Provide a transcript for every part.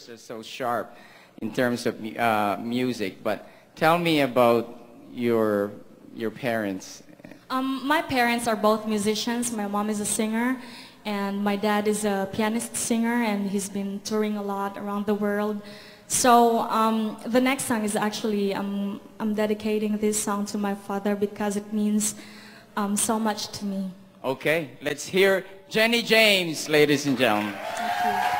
ears are so sharp in terms of music, but tell me about your parents. My parents are both musicians. My mom is a singer, and my dad is a pianist singer, and he's been touring a lot around the world. So the next song is actually, I'm dedicating this song to my father because it means so much to me. Okay, let's hear Jenny James, ladies and gentlemen. Thank you.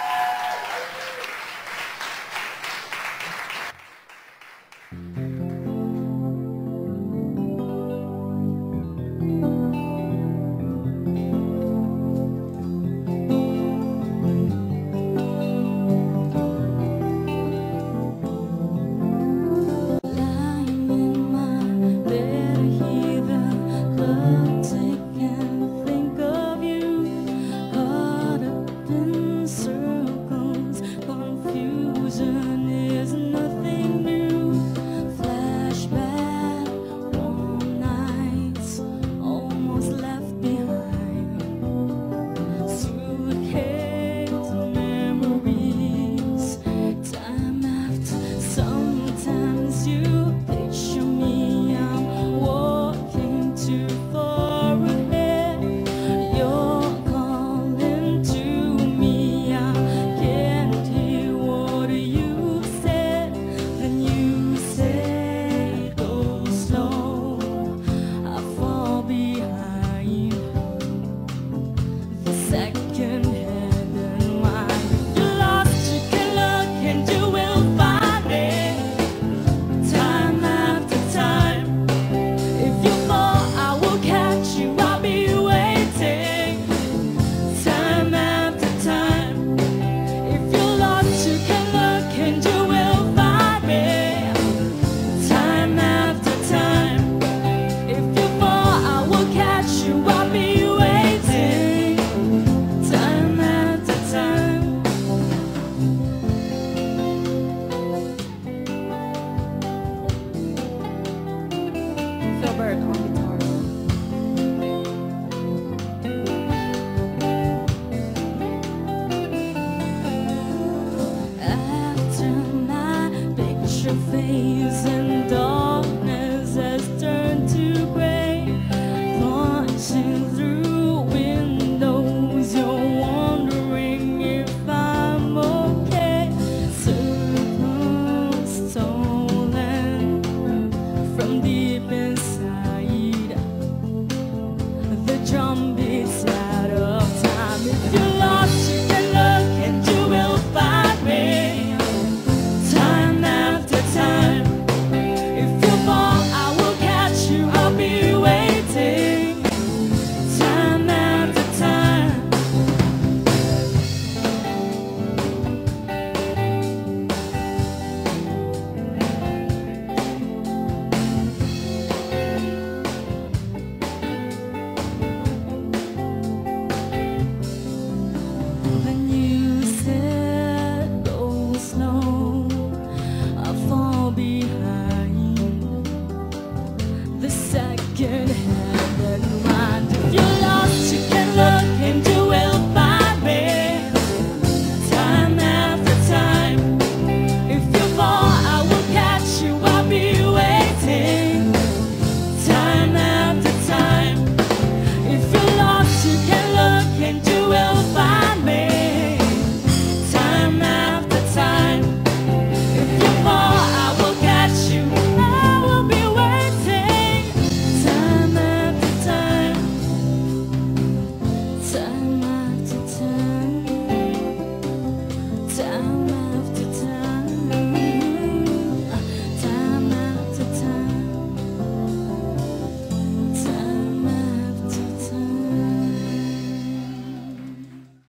After my picture phase